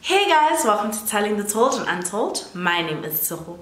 Hey guys, welcome to Telling the Told and Untold. My name is Siro.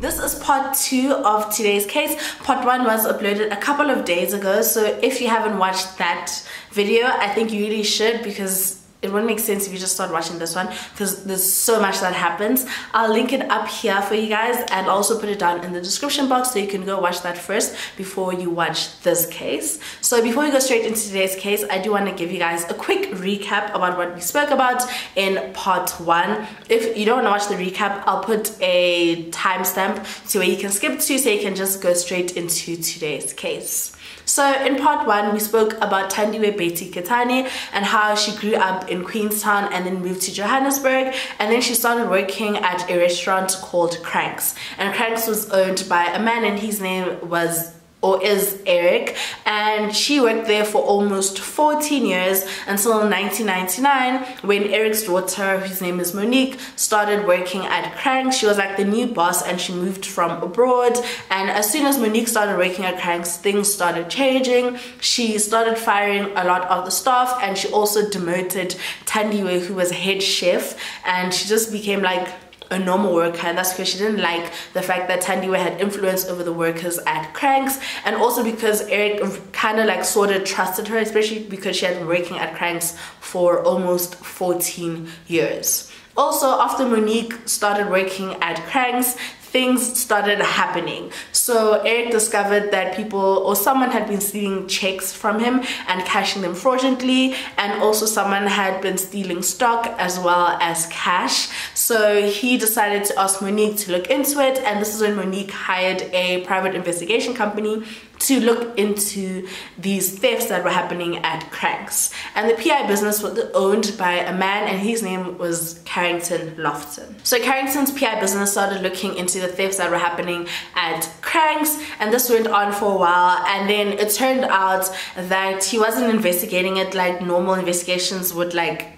This is part 2 of today's case. Part 1 was uploaded a couple of days ago, so if you haven't watched that video, I think you really should, because it wouldn't make sense if you just start watching this one because there's so much that happens. I'll link it up here for you guys and also put it down in the description box so you can go watch that first before you watch this case. So before we go straight into today's case, I do want to give you guys a quick recap about what we spoke about in part 1. If you don't want to watch the recap, I'll put a timestamp to where you can skip to so you can just go straight into today's case. So in part 1, we spoke about Tandiwe Betty Ketani and how she grew up in Queenstown and then moved to Johannesburg, and then she started working at a restaurant called Cranks. And Cranks was owned by a man and his name was or is Eric, and she worked there for almost 14 years until 1999 when Eric's daughter, whose name is Monique, started working at Cranks. She was like the new boss and she moved from abroad, and as soon as Monique started working at Cranks, things started changing. She started firing a lot of the staff and she also demoted Tandiwe, who was head chef, and she just became like a normal worker, and that's because she didn't like the fact that Tandiwe had influence over the workers at Cranks, and also because Eric kind of like sort of trusted her, especially because she had been working at Cranks for almost 14 years. Also, after Monique started working at Cranks, things started happening. So Eric discovered that people or someone had been stealing checks from him and cashing them fraudulently, and also someone had been stealing stock as well as cash. So he decided to ask Monique to look into it, and this is when Monique hired a private investigation company to look into these thefts that were happening at Cranks. And the PI business was owned by a man and his name was Carrington Laughton. So Carrington's PI business started looking into the thefts that were happening at Cranks, and this went on for a while, and then it turned out that he wasn't investigating it like normal investigations would like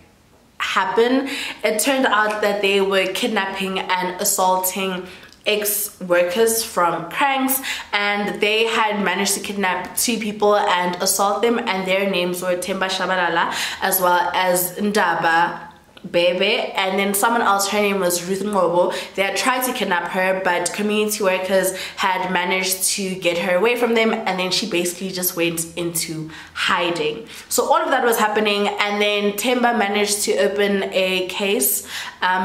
happen. It turned out that they were kidnapping and assaulting ex-workers from Cranks, and they had managed to kidnap 2 people and assault them, and their names were Temba Shabalala as well as Ndaba Bebe, and then someone else, her name was Ruth Ngobo. They had tried to kidnap her, but community workers had managed to get her away from them, and then she basically just went into hiding. So all of that was happening, and then Temba managed to open a case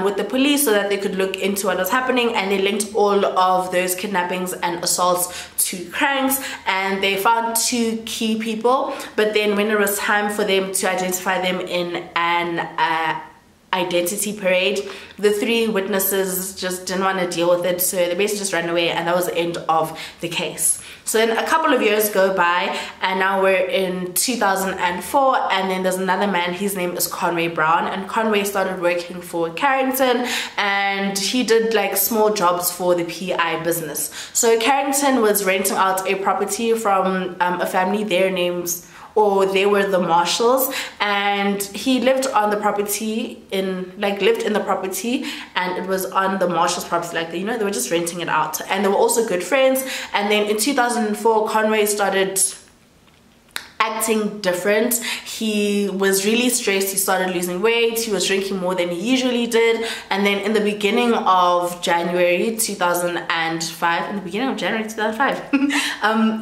with the police so that they could look into what was happening, and they linked all of those kidnappings and assaults to Cranks, and they found 2 key people. But then when it was time for them to identify them in an identity parade, the 3 witnesses just didn't want to deal with it, so they basically just ran away, and that was the end of the case. So then a couple of years go by, and now we're in 2004, and then there's another man, his name is Conway Brown, and Conway started working for Carrington, and he did like small jobs for the PI business. So Carrington was renting out a property from a family, they were the Marshalls, and he lived on the property and it was on the Marshalls property, they were just renting it out, and they were also good friends. And then in 2004 Conway started acting different. He was really stressed, he started losing weight, he was drinking more than he usually did, and then in the beginning of January 2005,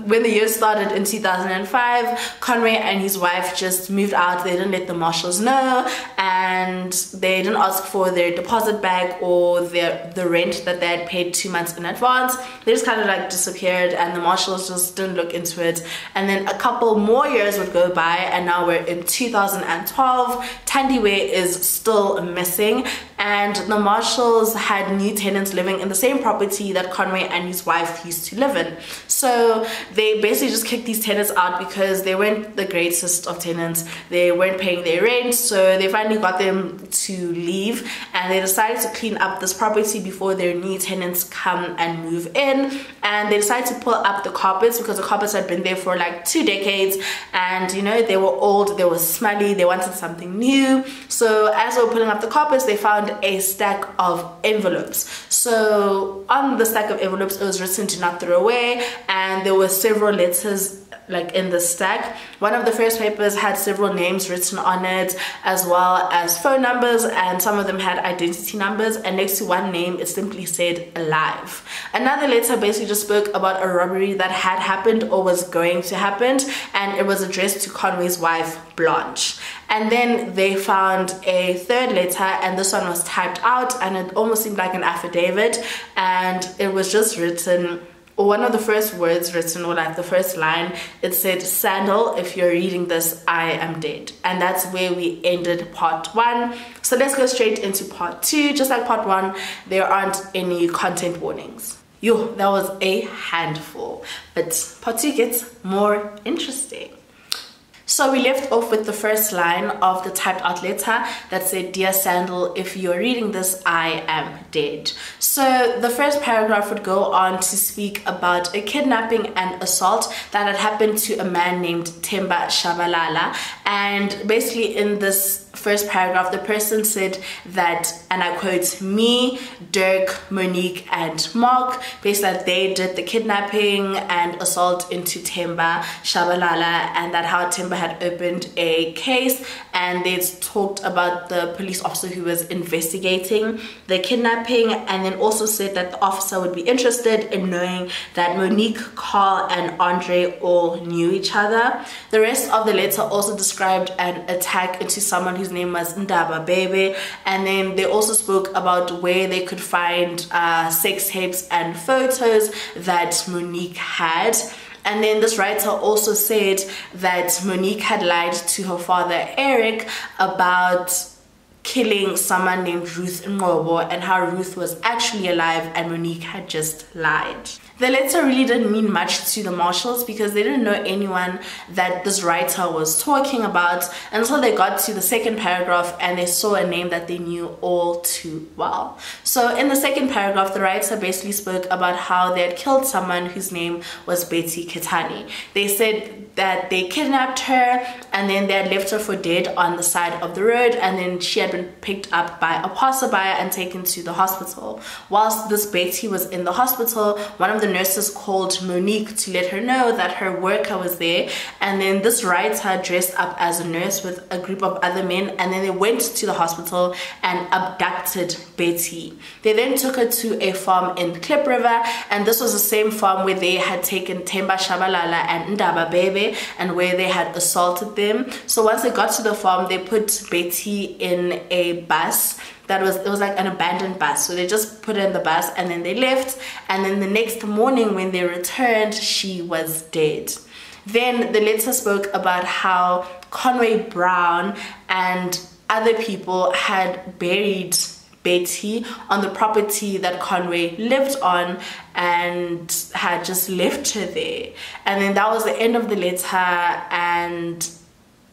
when the year started in 2005, Conway and his wife just moved out. They didn't let the Marshalls know, and they didn't ask for their deposit back or the rent that they had paid 2 months in advance. They just kind of like disappeared, and the Marshalls just didn't look into it. And then a couple more years would go by, and now we're in 2012. Tandiwe is still missing, and the Marshalls had new tenants living in the same property that Conway and his wife used to live in. So they basically just kicked these tenants out because they weren't the greatest of tenants. They weren't paying their rent, so they finally got them to leave, and they decided to clean up this property before their new tenants come and move in. And they decided to pull up the carpets because the carpets had been there for like 2 decades, and you know, they were old, they were smelly, they wanted something new. So as we were pulling up the carpets, they found a stack of envelopes. So on the stack of envelopes, it was written "do not throw away," and there were several letters like in the stack. One of the first papers had several names written on it, as well as phone numbers, and some of them had identity numbers, and next to one name it simply said "alive." Another letter basically just spoke about a robbery that had happened or was going to happen, and it was addressed to Conway's wife Blanche. And then they found a third letter, and this one was typed out and it almost seemed like an affidavit, and it was just written, or one of the first words written, or like the first line, it said, "Sandile, if you're reading this, I am dead." And that's where we ended part one. So let's go straight into part two. Just like part one, there aren't any content warnings. Yo, that was a handful, but part two gets more interesting. So we left off with the first line of the typed out letter that said, "Dear Sandile, if you're reading this, I am dead." So the first paragraph would go on to speak about a kidnapping and assault that had happened to a man named Temba Shabalala. And basically in this first paragraph, the person said that, and I quote, "me, Dirk, Monique, and Mark," basically that they did the kidnapping and assault into Temba Shabalala, and that how Temba had opened a case, and they talked about the police officer who was investigating the kidnapping, and then also said that the officer would be interested in knowing that Monique, Carl, and Andre all knew each other. The rest of the letter also described an attack into someone whose name was Ndaba Bebe, and then they also spoke about where they could find sex tapes and photos that Monique had. And then this writer also said that Monique had lied to her father Eric about killing someone named Ruth Ngobo, and how Ruth was actually alive and Monique had just lied. The letter really didn't mean much to the Marshalls because they didn't know anyone that this writer was talking about until they got to the second paragraph and they saw a name that they knew all too well. So in the second paragraph, the writer basically spoke about how they had killed someone whose name was Betty Ketani. They said that they kidnapped her and then they had left her for dead on the side of the road, and then she had been picked up by a passerby and taken to the hospital. Whilst this Betty was in the hospital, one of the nurses called Monique to let her know that her worker was there, and then this writer dressed up as a nurse with a group of other men, and then they went to the hospital and abducted Betty. They then took her to a farm in Klip River, and this was the same farm where they had taken Temba Shabalala and Ndaba Bebe and where they had assaulted them. So once they got to the farm, they put Betty in a bus. It was like an abandoned bus, so they just put her in the bus and then they left, and then the next morning when they returned, she was dead. Then the letter spoke about how Conway Brown and other people had buried Betty on the property that Conway lived on and had just left her there. And then that was the end of the letter, and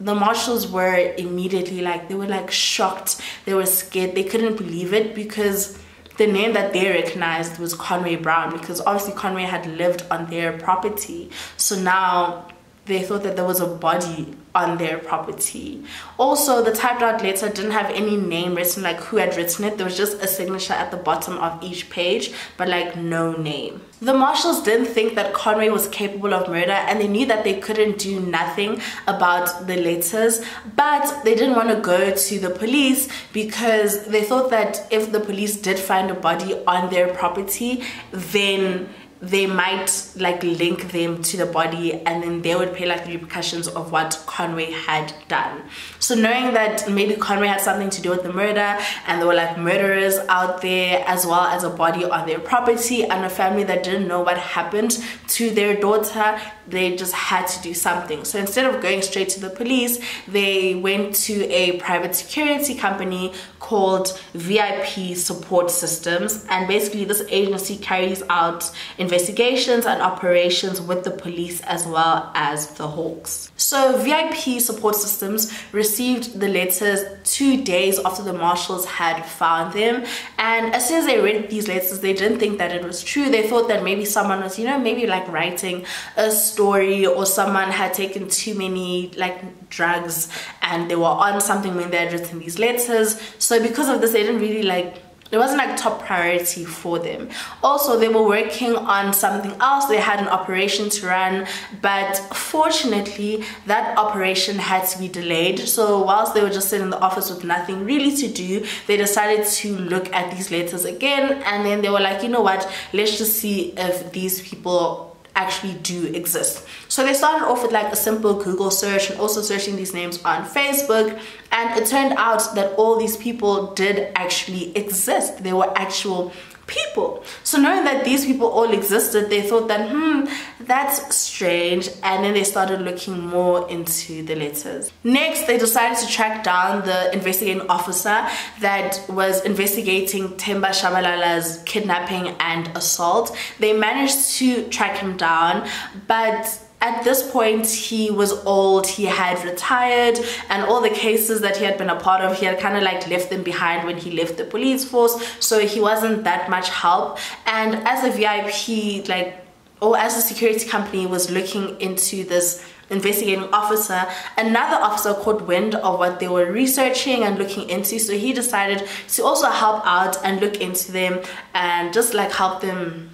the Marshalls were immediately like, they were like shocked, they were scared, they couldn't believe it, because the name that they recognized was Conway Brown, because obviously Conway had lived on their property. So now they thought that there was a body on their property. Also, the typed out letter didn't have any name written, like who had written it. There was just a signature at the bottom of each page, but like no name. The Marshalls didn't think that Conway was capable of murder, and they knew that they couldn't do nothing about the letters, but they didn't want to go to the police because they thought that if the police did find a body on their property, then they might like link them to the body, and then they would pay like the repercussions of what Conway had done. So knowing that maybe Conway had something to do with the murder, and there were like murderers out there, as well as a body on their property and a family that didn't know what happened to their daughter, they just had to do something. So instead of going straight to the police, they went to a private security company called VIP Support Systems, and basically this agency carries out in investigations and operations with the police as well as the Hawks. So VIP Support Systems received the letters 2 days after the Marshalls had found them, and as soon as they read these letters, they didn't think that it was true. They thought that maybe someone was, you know, maybe like writing a story, or someone had taken too many like drugs and they were on something when they had written these letters. So because of this, they didn't really like, it wasn't like top priority for them. Also, they were working on something else. They had an operation to run, but fortunately that operation had to be delayed. So whilst they were just sitting in the office with nothing really to do, they decided to look at these letters again, and then they were like, you know what, let's just see if these people actually do exist. So they started off with like a simple Google search and also searching these names on Facebook, and it turned out that all these people did actually exist. They were actual people. So knowing that these people all existed, they thought that, that's strange, and then they started looking more into the letters. Next, they decided to track down the investigating officer that was investigating Temba Shabalala's kidnapping and assault. They managed to track him down, but at this point he was old, he had retired, and all the cases that he had been a part of, he had kind of like left them behind when he left the police force, so he wasn't that much help. And as a VIP, like, or as a security company was looking into this investigating officer, another officer caught wind of what they were researching and looking into, so he decided to also help out and look into them and just like help them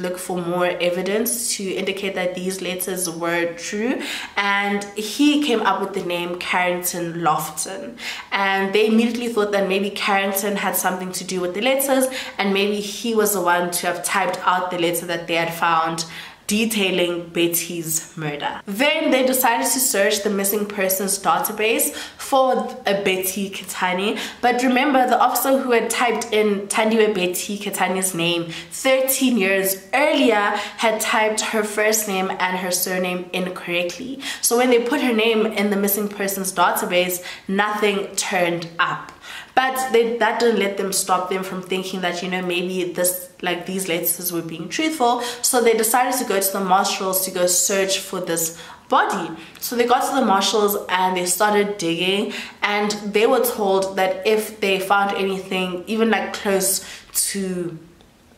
look for more evidence to indicate that these letters were true. And he came up with the name Carrington Laughton, and they immediately thought that maybe Carrington had something to do with the letters, and maybe he was the one to have typed out the letter that they had found detailing Betty's murder. Then they decided to search the missing persons database for a Betty Ketani, but remember, the officer who had typed in Tandiwe Betty Ketani's name 13 years earlier had typed her first name and her surname incorrectly. So when they put her name in the missing persons database, nothing turned up. But that didn't let them stop them from thinking that, you know, maybe this, like, these letters were being truthful. So they decided to go to the Marshalls to go search for this body. So they got to the Marshalls and they started digging, and they were told that if they found anything even like close to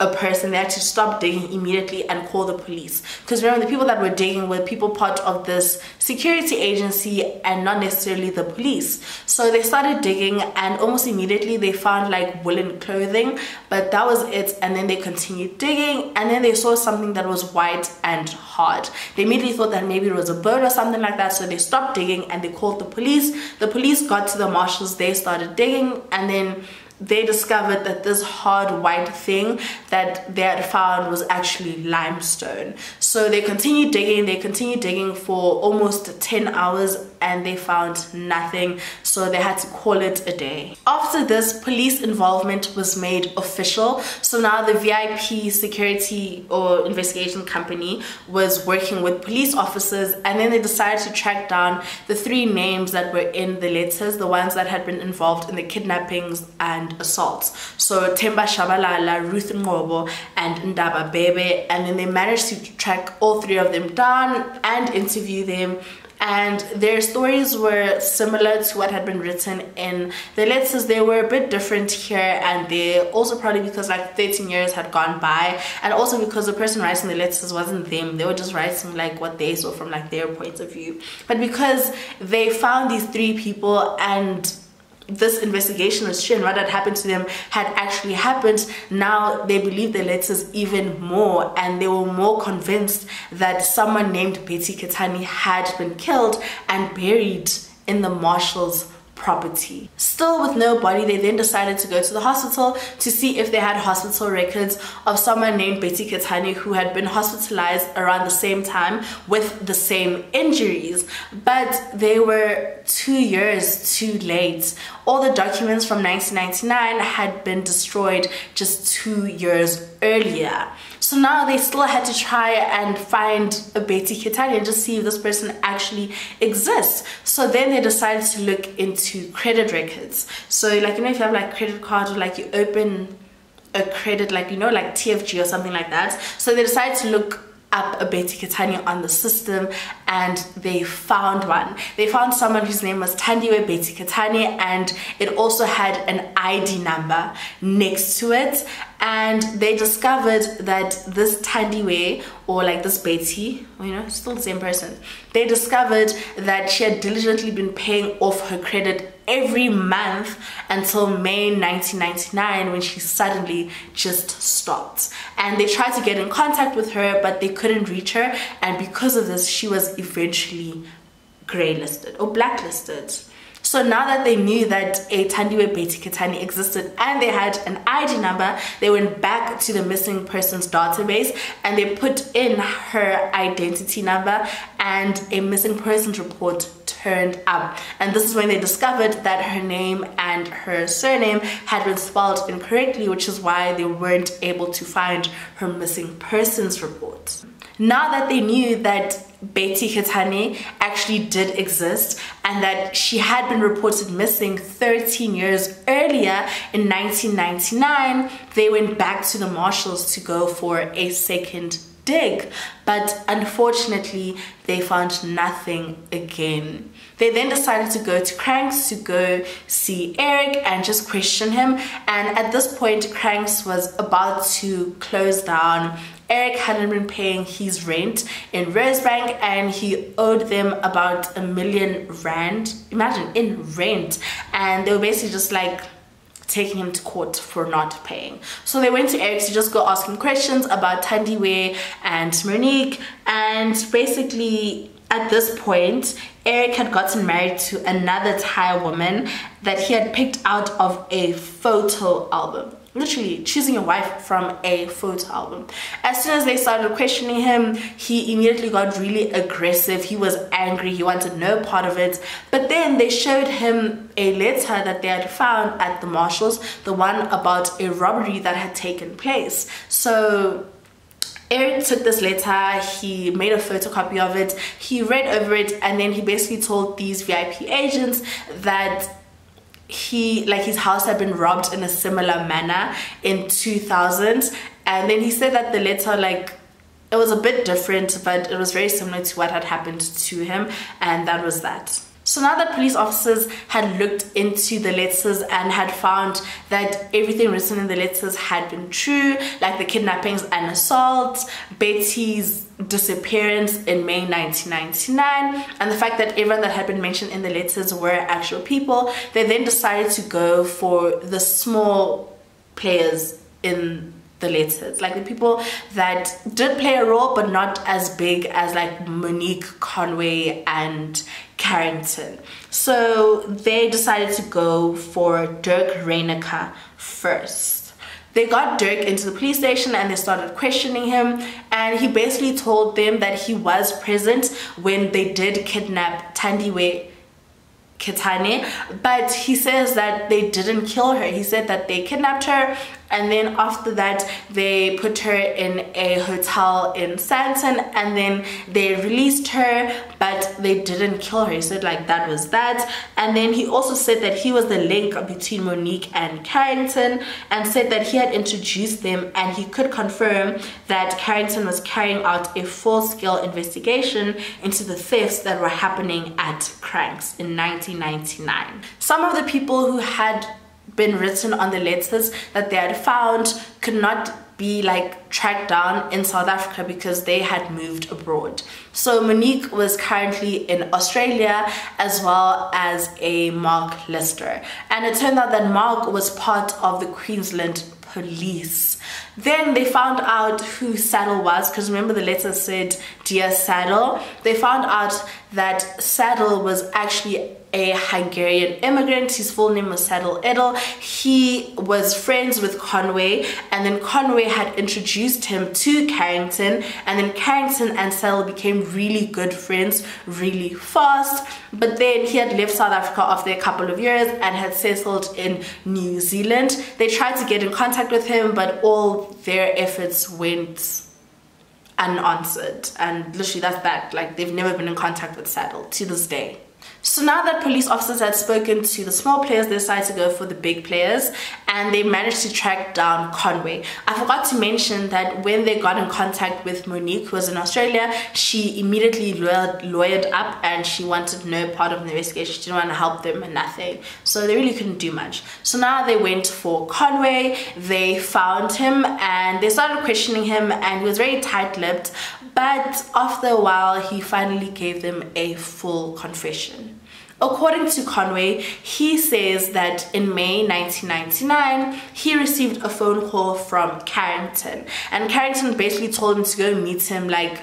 a person, they had to stop digging immediately and call the police. Because remember, the people that were digging were people part of this security agency and not necessarily the police. So they started digging, and almost immediately they found like woolen clothing, but that was it. And then they continued digging, and then they saw something that was white and hard. They immediately thought that maybe it was a bird or something like that, so they stopped digging and they called the police. The police got to the Marshalls, they started digging, and then they discovered that this hard white thing that they had found was actually limestone. So they continued digging for almost 10 hours and they found nothing, so they had to call it a day. After this, police involvement was made official. So now the VIP security or investigation company was working with police officers, and then they decided to track down the three names that were in the letters, the ones that had been involved in the kidnappings and assaults. So Temba Shabalala, Ruth Ngobo, and Ndaba Bebe, and then they managed to track all three of them down and interview them, and their stories were similar to what had been written in the letters. They were a bit different here and there, also probably because like 13 years had gone by, and also because the person writing the letters wasn't them. They were just writing like what they saw from like their point of view. But because they found these three people and this investigation was true and what had happened to them had actually happened, now they believed the letters even more, and they were more convinced that someone named Betty Ketani had been killed and buried in the Marshalls' property. Still with no body, they then decided to go to the hospital to see if they had hospital records of someone named Betty Ketani who had been hospitalized around the same time with the same injuries. But they were 2 years too late. All the documents from 1999 had been destroyed just 2 years earlier. So now they still had to try and find a Betty Ketani and just see if this person actually exists. So then they decided to look into credit records. So like, you know, if you have like credit cards, or like you open a credit, like, you know, like TFG or something like that. So they decided to look up a Betty Ketani on the system, and they found one. They found someone whose name was Tandiwe Betty Ketani, and it also had an ID number next to it. And they discovered that this Tandiwe, or like this Betty, you know, still the same person, they discovered that she had diligently been paying off her credit every month until May 1999, when she suddenly just stopped. And they tried to get in contact with her, but they couldn't reach her, and because of this she was eventually greylisted or blacklisted. So now that they knew that a Tandiwe Betty Ketani existed and they had an ID number, they went back to the missing persons database and they put in her identity number, and a missing persons report turned up. And this is when they discovered that her name and her surname had been spelled incorrectly, which is why they weren't able to find her missing persons report. Now that they knew that Betty Ketani actually did exist and that she had been reported missing 13 years earlier in 1999, they went back to the Marshalls to go for a second dig, but unfortunately they found nothing again. They then decided to go to Cranks to go see Eric and just question him, and at this point Cranks was about to close down. Eric hadn't been paying his rent in Rosebank and he owed them about R1 million, imagine, in rent, and they were basically just like taking him to court for not paying. So they went to Eric to just go ask him questions about Tandiwe and Monique, and basically at this point Eric had gotten married to another Thai woman that he had picked out of a photo album. Literally choosing a wife from a photo album. As soon as they started questioning him, he immediately got really aggressive. He was angry, he wanted no part of it. But then they showed him a letter that they had found at the Marshalls, the one about a robbery that had taken place. So Eric took this letter, he made a photocopy of it, he read over it, and then he basically told these VIP agents that his house had been robbed in a similar manner in 2000, and then he said that the letter, like, it was a bit different but it was very similar to what had happened to him, and that was that. So now that police officers had looked into the letters and had found that everything written in the letters had been true, like the kidnappings and assault, Betty's disappearance in May 1999, and the fact that everyone that had been mentioned in the letters were actual people, they then decided to go for the small players in the letters, like the people that did play a role but not as big as like Monique, Conway and Carrington. So they decided to go for Dirk Reinecker first. They got Dirk into the police station and they started questioning him, and he basically told them that he was present when they did kidnap Tandiwe Ketani, but he says that they didn't kill her. He said that they kidnapped her, and then after that they put her in a hotel in Sandton, and then they released her, but they didn't kill her. He said like that was that. And then he also said that he was the link between Monique and Carrington, and said that he had introduced them and he could confirm that Carrington was carrying out a full-scale investigation into the thefts that were happening at Cranks in 1999. Some of the people who had been written on the letters that they had found could not be like tracked down in South Africa because they had moved abroad. So Monique was currently in Australia, as well as a Mark Lister, and it turned out that Mark was part of the Queensland police. Then they found out who Saddle was, because remember the letter said Dear Saddle. They found out that Saddle was actually a Hungarian immigrant. His full name was Saddle Edel. He was friends with Conway, and then Conway had introduced him to Carrington, and then Carrington and Saddle became really good friends really fast. But then he had left South Africa after a couple of years and had settled in New Zealand. They tried to get in contact with him, but all their efforts went unanswered, and literally that's that. Like, they've never been in contact with Saddle to this day. So now that police officers had spoken to the small players, they decided to go for the big players, and they managed to track down Conway. I forgot to mention that when they got in contact with Monique, who was in Australia, she immediately lawyered up and she wanted no part of the investigation. She didn't want to help them and nothing. So they really couldn't do much. So now they went for Conway, they found him, and they started questioning him, and he was very tight-lipped. But after a while, he finally gave them a full confession. According to Conway, he says that in May 1999, he received a phone call from Carrington. And Carrington basically told him to go meet him like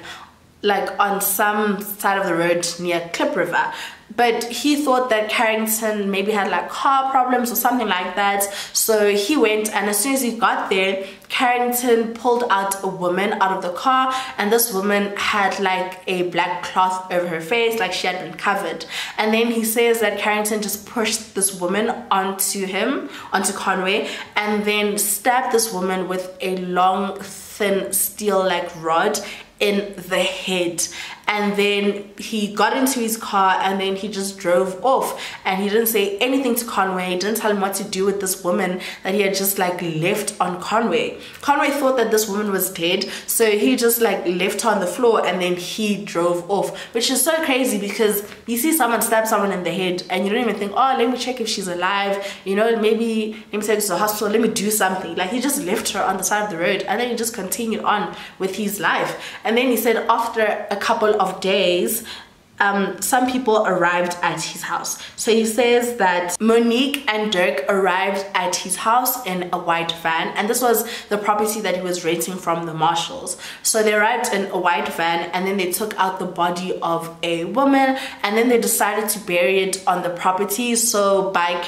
on some side of the road near Klip River. But he thought that Carrington maybe had like car problems or something like that. So he went, and as soon as he got there, Carrington pulled out a woman out of the car, and this woman had like a black cloth over her face, like she had been covered. And then he says that Carrington just pushed this woman onto him, onto Conway, and then stabbed this woman with a long, thin steel like rod in the head. And then he got into his car, and then he just drove off, and he didn't say anything to Conway. He didn't tell him what to do with this woman that he had just like left on Conway. Conway thought that this woman was dead, so he just like left her on the floor, and then he drove off, which is so crazy because you see someone stab someone in the head and you don't even think, oh, let me check if she's alive, you know, maybe let me take her to the hospital, let me do something. Like, he just left her on the side of the road, and then he just continued on with his life. And then he said after a couple of days, some people arrived at his house. So he says that Monique and Dirk arrived at his house in a white van, and this was the property that he was renting from the Marshalls. So they arrived in a white van, and then they took out the body of a woman, and then they decided to bury it on the property, so by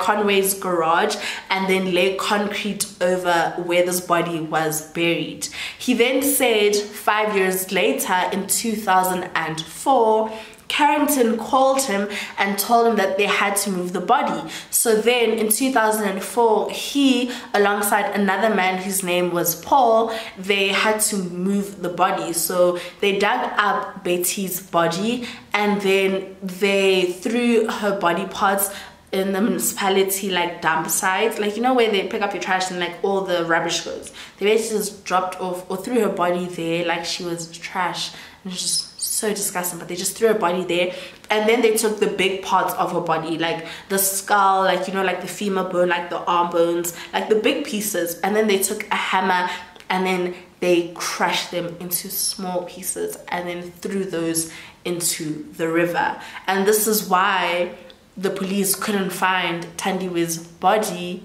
Conway's garage, and then lay concrete over where this body was buried. He then said 5 years later, in 2004, Carrington called him and told him that they had to move the body. So then in 2004, he, alongside another man whose name was Paul, they had to move the body. So they dug up Betty's body, and then they threw her body parts in the municipality like dump site, like, you know, where they pick up your trash and like all the rubbish goes. They basically just dropped off or threw her body there like she was trash, and it's just so disgusting. But they just threw her body there, and then they took the big parts of her body, like the skull, like, you know, like the femur bone, like the arm bones, like the big pieces, and then they took a hammer and then they crushed them into small pieces and then threw those into the river. And this is why the police couldn't find Tandiwe's body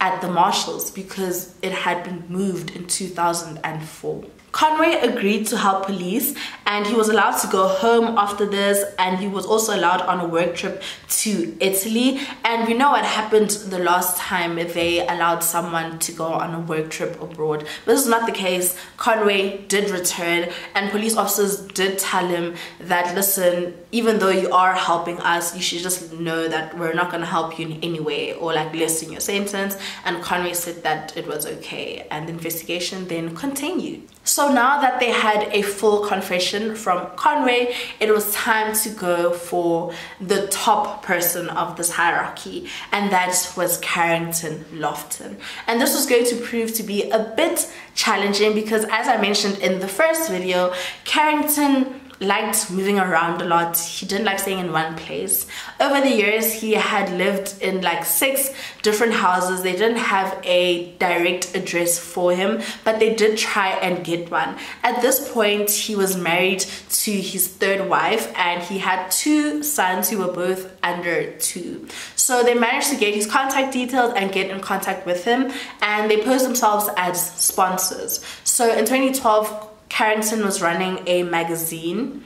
at the Marshalls, because it had been moved in 2004. Conway agreed to help police, and he was allowed to go home after this, and he was also allowed on a work trip to Italy. And we know what happened the last time they allowed someone to go on a work trip abroad. But this is not the case. Conway did return, and police officers did tell him that, listen, even though you are helping us, you should just know that we're not going to help you in any way or like lessen your sentence. And Conway said that it was okay, and the investigation then continued. So now that they had a full confession from Conway, it was time to go for the top person of this hierarchy, and that was Carrington Laughton. And this was going to prove to be a bit challenging because, as I mentioned in the first video, Carrington liked moving around a lot. He didn't like staying in one place. Over the years, he had lived in like 6 different houses. They didn't have a direct address for him, but they did try and get one. At this point, he was married to his 3rd wife, and he had 2 sons who were both under 2. So they managed to get his contact details and get in contact with him, and they posed themselves as sponsors. So in 2012, Carrington was running a magazine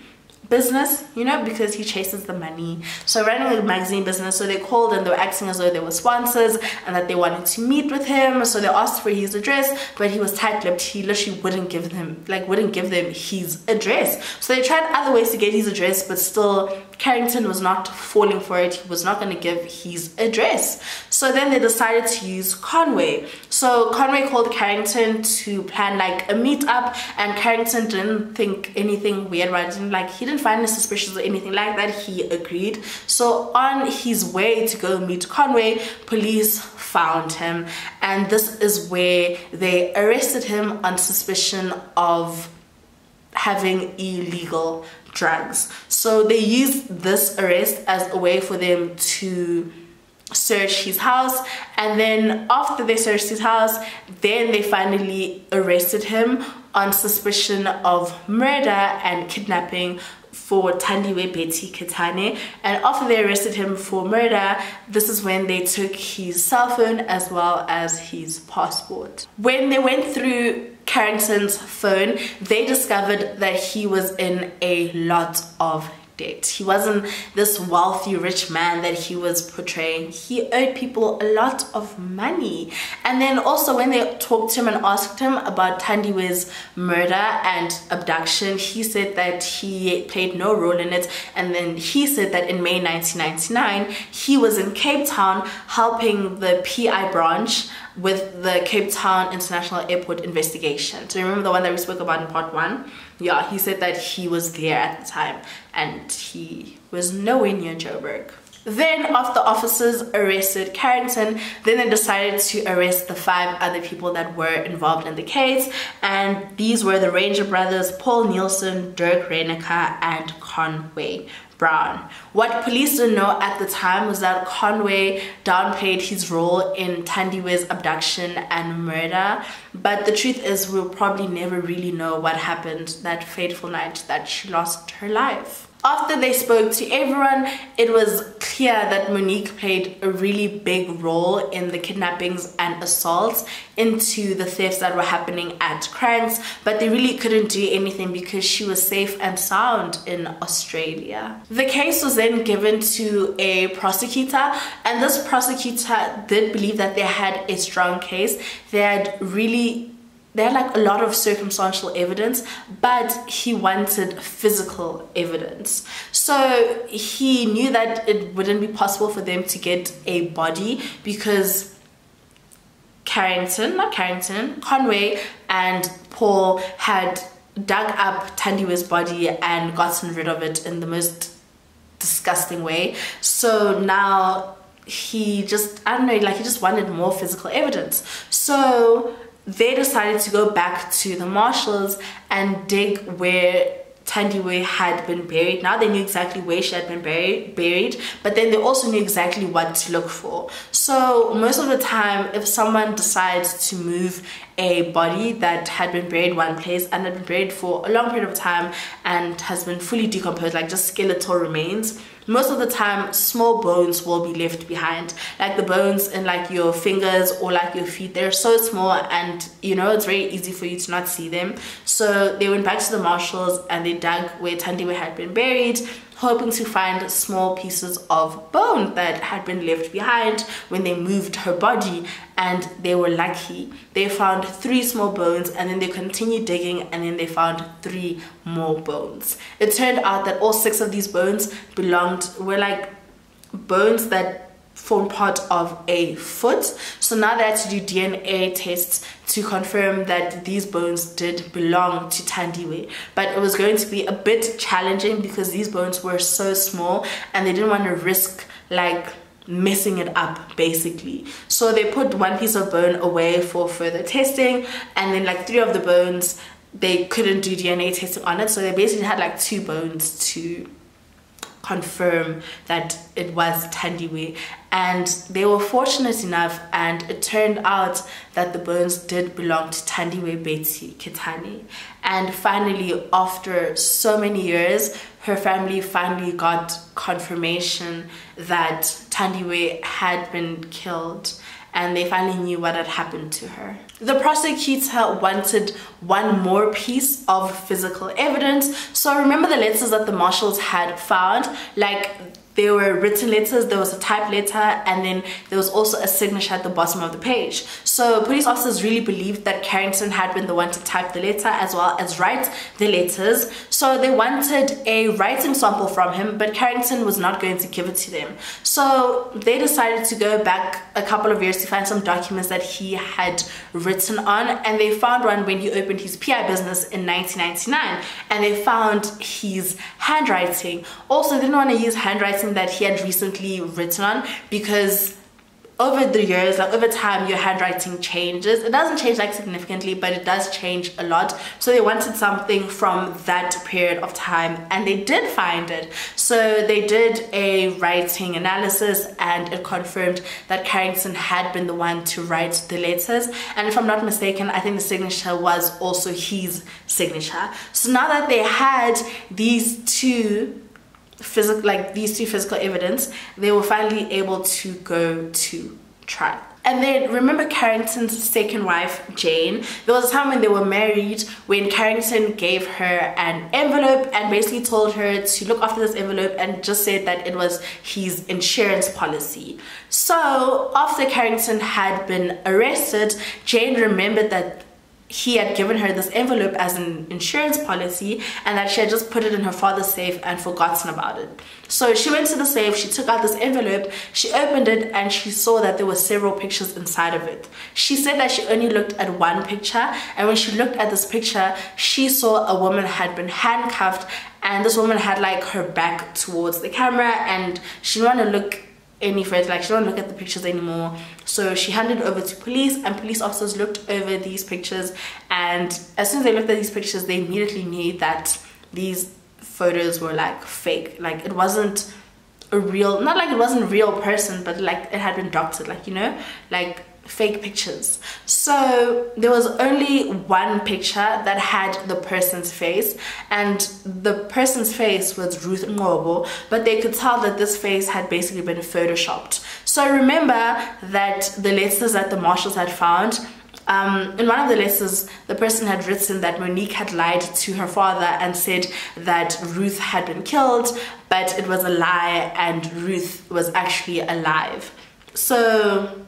business, you know, because he chases the money. So running a magazine business, so they called and they were acting as though they were sponsors and that they wanted to meet with him. So they asked for his address, but he was tight-lipped. He literally wouldn't give them his address. So they tried other ways to get his address, but still Carrington was not falling for it. He was not going to give his address. So then they decided to use Conway. So Conway called Carrington to plan like a meetup, and Carrington didn't think anything weird, right? He didn't find it suspicious or anything like that. He agreed. So on his way to go meet Conway, police found him, and this is where they arrested him on suspicion of having illegal drugs. So they used this arrest as a way for them to search his house, and then after they searched his house, then they finally arrested him on suspicion of murder and kidnapping for Tandiwe Betty Ketani. And after they arrested him for murder, this is when they took his cell phone as well as his passport. When they went through Carrington's phone, they discovered that he was in a lot of debt. He wasn't this wealthy rich man that he was portraying. He owed people a lot of money. And then also when they talked to him and asked him about Tandiwe's murder and abduction, he said that he played no role in it. And then he said that in May 1999 he was in Cape Town helping the PI branch with the Cape Town International Airport investigation. So remember the one that we spoke about in part 1? Yeah, he said that he was there at the time and he was nowhere near Joburg. Then after officers arrested Carrington, then they decided to arrest the 5 other people that were involved in the case, and these were the Ranger brothers, Paul Nielsen, Dirk Reinecker and Conway Brown. What police didn't know at the time was that Conway downplayed his role in Tandiwe's abduction and murder, but the truth is we'll probably never really know what happened that fateful night that she lost her life. After they spoke to everyone, it was clear that Monique played a really big role in the kidnappings and assaults into the thefts that were happening at Cranks, but they really couldn't do anything because she was safe and sound in Australia. The case was then given to a prosecutor, and this prosecutor did believe that they had a strong case. They had like a lot of circumstantial evidence, but he wanted physical evidence. So he knew that it wouldn't be possible for them to get a body because Conway and Paul had dug up Tandiwe's body and gotten rid of it in the most disgusting way. So now he just, he just wanted more physical evidence. So they decided to go back to the Marshalls and dig where Tandiwe had been buried. Now they knew exactly where she had been buried, but then they also knew exactly what to look for. So most of the time, if someone decides to move a body that had been buried one place and had been buried for a long period of time and has been fully decomposed, like just skeletal remains, most of the time small bones will be left behind, like the bones in like your fingers or like your feet. They're so small and you know it's very easy for you to not see them. So they went back to the Marshalls and they dug where Tandiwe had been buried, hoping to find small pieces of bone that had been left behind when they moved her body, and they were lucky. They found 3 small bones, and then they continued digging, and then they found 3 more bones. It turned out that all 6 of these bones were like bones that formed part of a foot. So now they had to do DNA tests to confirm that these bones did belong to Tandiwe, but it was going to be a bit challenging because these bones were so small and they didn't want to risk like messing it up basically. So they put 1 piece of bone away for further testing, and then like 3 of the bones they couldn't do DNA testing on it, so they basically had like 2 bones to confirm that it was Tandiwe. And they were fortunate enough, and it turned out that the bones did belong to Tandiwe Betty Ketani. And finally, after so many years, her family finally got confirmation that Tandiwe had been killed, and they finally knew what had happened to her. The prosecutor wanted 1 more piece of physical evidence. So remember the letters that the Marshalls had found? Like There were written letters, there was a typed letter, and then there was also a signature at the bottom of the page. So police officers really believed that Carrington had been the one to type the letter as well as write the letters. So they wanted a writing sample from him, but Carrington was not going to give it to them. So they decided to go back a couple of years to find some documents that he had written on, and they found one when he opened his PI business in 1999, and they found his handwriting. Also, they didn't want to use handwriting that he had recently written on, because over the years, like over time, your handwriting changes. It doesn't change like significantly, but it does change a lot. So they wanted something from that period of time, and they did find it. So they did a writing analysis, and it confirmed that Carrington had been the one to write the letters. And if I'm not mistaken, I think the signature was also his signature. So now that they had these two physical evidence, they were finally able to go to trial. And then remember Carrington's second wife, Jane? There was a time when they were married when Carrington gave her an envelope and basically told her to look after this envelope and just said that it was his insurance policy. So after Carrington had been arrested, Jane remembered that he had given her this envelope as an insurance policy and that she had just put it in her father's safe and forgotten about it. So she went to the safe, she took out this envelope, she opened it, and she saw that there were several pictures inside of it. She said that she only looked at one picture, and when she looked at this picture, she saw a woman had been handcuffed, and this woman had like her back towards the camera, and she didn't want to look any further, like she didn't look at the pictures anymore. So she handed over to police, and police officers looked over these pictures, and as soon as they looked at these pictures, they immediately knew that these photos were like fake. Like it wasn't a real, not like it wasn't a real person, but like it had been doctored, like, you know, like fake pictures. So there was only one picture that had the person's face, and the person's face was Ruth Ngobo, but they could tell that this face had basically been photoshopped. So remember that the letters that the marshals had found, in one of the letters, the person had written that Monique had lied to her father and said that Ruth had been killed, but it was a lie and Ruth was actually alive. So,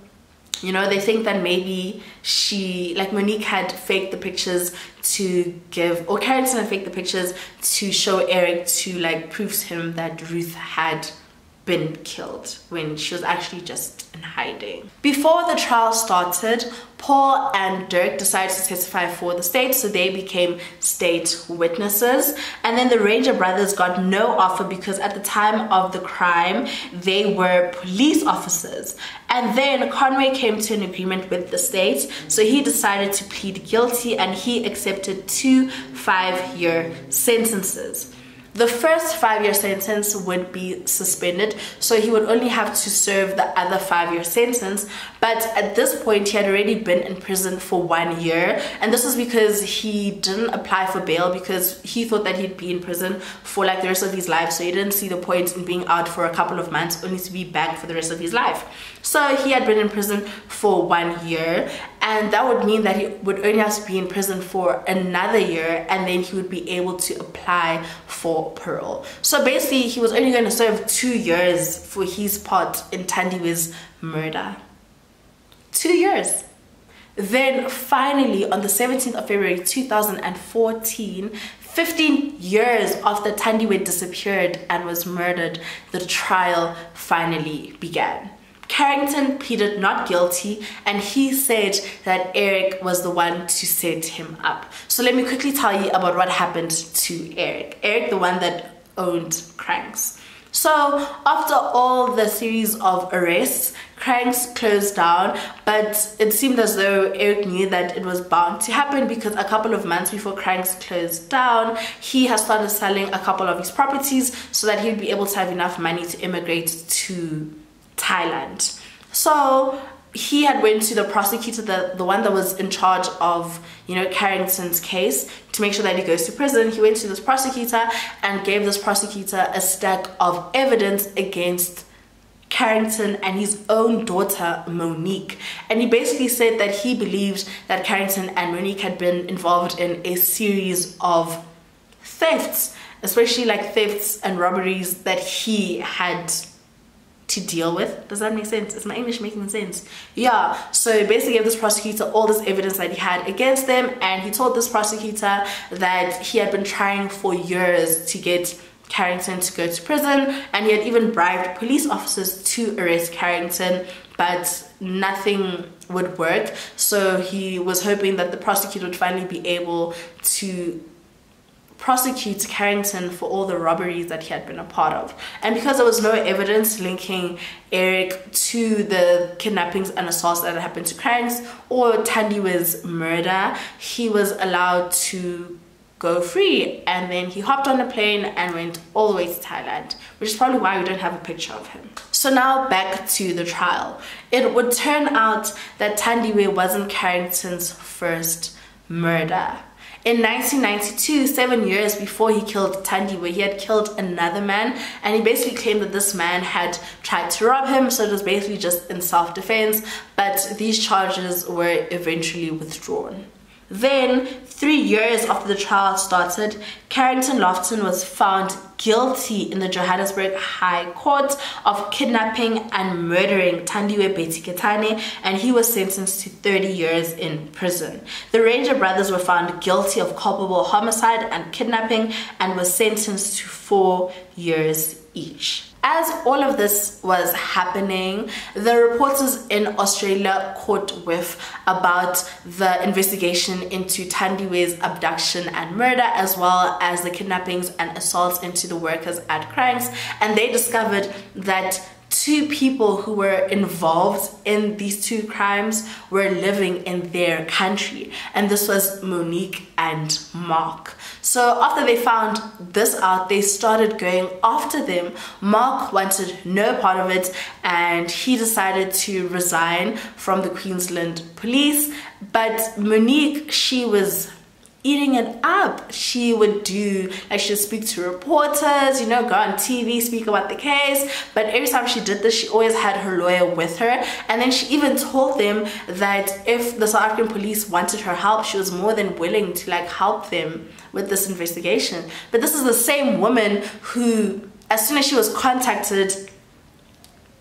you know, they think that maybe she, like Monique had faked the pictures to give, or Carrington had faked the pictures to show Eric to like prove to him that Ruth had been killed when she was actually just in hiding. Before the trial started, Paul and Dirk decided to testify for the state, so they became state witnesses. And then the Ranger brothers got no offer because at the time of the crime, they were police officers. And then Conway came to an agreement with the state, so he decided to plead guilty and he accepted two 5-year sentences. The first 5-year sentence would be suspended, so he would only have to serve the other 5-year sentence, but at this point he had already been in prison for 1 year, and this was because he didn't apply for bail because he thought that he'd be in prison for like the rest of his life, so he didn't see the point in being out for a couple of months only to be back for the rest of his life. So he had been in prison for 1 year, and that would mean that he would only have to be in prison for another year, and then he would be able to apply for parole. So basically, he was only going to serve 2 years for his part in Tandiwe's murder. 2 years. Then finally, on the 17th of February 2014, 15 years after Tandiwe disappeared and was murdered, the trial finally began. Carrington pleaded not guilty, and he said that Eric was the one to set him up. So let me quickly tell you about what happened to Eric. Eric, the one that owned Cranks. So after all the series of arrests, Cranks closed down, but it seemed as though Eric knew that it was bound to happen because a couple of months before Cranks closed down, he had started selling a couple of his properties so that he'd be able to have enough money to immigrate to Thailand. So he had went to the prosecutor, the one that was in charge of, you know, Carrington's case to make sure that he goes to prison. He went to this prosecutor and gave this prosecutor a stack of evidence against Carrington and his own daughter Monique, and he basically said that he believed that Carrington and Monique had been involved in a series of thefts, especially like thefts and robberies that he had to deal with. Does that make sense? Is my English making sense? Yeah. So basically gave this prosecutor all this evidence that he had against them, and he told this prosecutor that he had been trying for years to get Carrington to go to prison, and he had even bribed police officers to arrest Carrington, but nothing would work. So he was hoping that the prosecutor would finally be able to prosecute Carrington for all the robberies that he had been a part of. And because there was no evidence linking Eric to the kidnappings and assaults that had happened to Cranks or Tandiwe's murder, he was allowed to go free. And then he hopped on a plane and went all the way to Thailand, which is probably why we don't have a picture of him. So now back to the trial. It would turn out that Tandiwe wasn't Carrington's first murder. In 1992, 7 years before he killed Tandiwe, he had killed another man, and he basically claimed that this man had tried to rob him, so it was basically just in self-defense, but these charges were eventually withdrawn. Then, 3 years after the trial started, Carrington Laughton was found guilty in the Johannesburg High Court of kidnapping and murdering Tandiwe Betty Ketani, and he was sentenced to 30 years in prison. The Ranger brothers were found guilty of culpable homicide and kidnapping and were sentenced to 4 years each. As all of this was happening, the reporters in Australia caught whiff about the investigation into Tandiwe's abduction and murder, as well as the kidnappings and assaults into the workers at Cranks, and they discovered that two people who were involved in these two crimes were living in their country, and this was Monique and Mark. So after they found this out, they started going after them. Mark wanted no part of it, and he decided to resign from the Queensland police. But Monique, she was eating it up. She would do, like, she would speak to reporters, you know, go on TV, speak about the case. But every time she did this, she always had her lawyer with her. And then she even told them that if the South African police wanted her help, she was more than willing to, like, help them with this investigation. But this is the same woman who, as soon as she was contacted,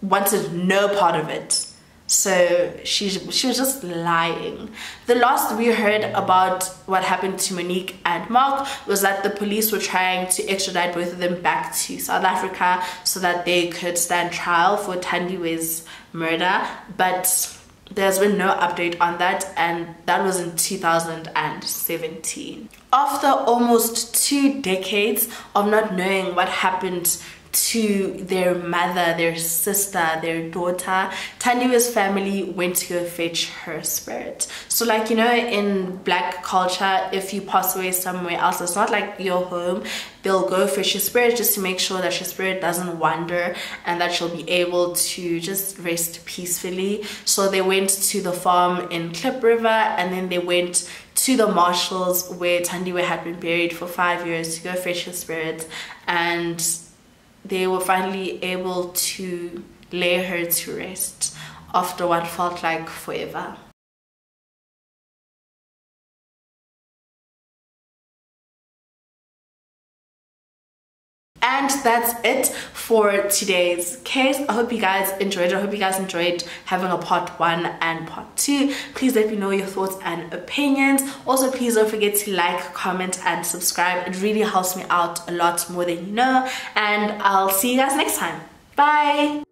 wanted no part of it. So she was just lying. The last we heard about what happened to Monique and Mark was that the police were trying to extradite both of them back to South Africa so that they could stand trial for Tandiwe's murder, but there's been no update on that, and that was in 2017. After almost 2 decades of not knowing what happened to their mother, their sister, their daughter, Tandiwe's family went to go fetch her spirit. So, like, you know, in black culture, if you pass away somewhere else, it's not like your home, they'll go fetch your spirit just to make sure that your spirit doesn't wander and that she'll be able to just rest peacefully. So they went to the farm in Klip River, and then they went to the Marshalls where Tandiwe had been buried for 5 years to go fetch her spirit, and they were finally able to lay her to rest after what felt like forever. And that's it for today's case. I hope you guys enjoyed. I hope you guys enjoyed having a part 1 and part 2. Please let me know your thoughts and opinions. Also, please don't forget to like, comment, and subscribe. It really helps me out a lot more than you know. And I'll see you guys next time. Bye.